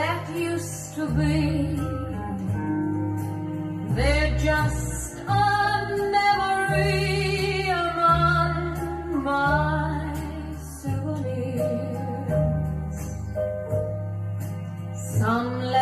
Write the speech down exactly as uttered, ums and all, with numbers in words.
that used to be, they're just a memory among my souvenirs. Some